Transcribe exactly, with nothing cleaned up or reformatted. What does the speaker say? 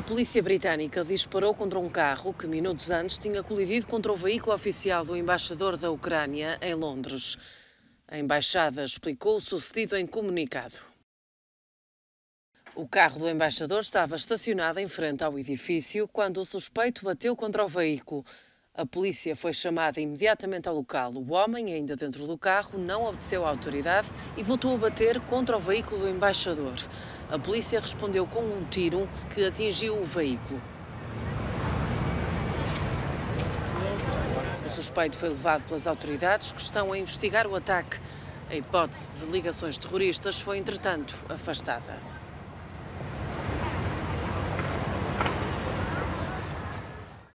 A polícia britânica disparou contra um carro que minutos antes tinha colidido contra o veículo oficial do embaixador da Ucrânia em Londres. A embaixada explicou o sucedido em comunicado. O carro do embaixador estava estacionado em frente ao edifício quando o suspeito bateu contra o veículo. A polícia foi chamada imediatamente ao local. O homem, ainda dentro do carro, não obedeceu à autoridade e voltou a bater contra o veículo do embaixador. A polícia respondeu com um tiro que atingiu o veículo. O suspeito foi levado pelas autoridades que estão a investigar o ataque. A hipótese de ligações terroristas foi, entretanto, afastada.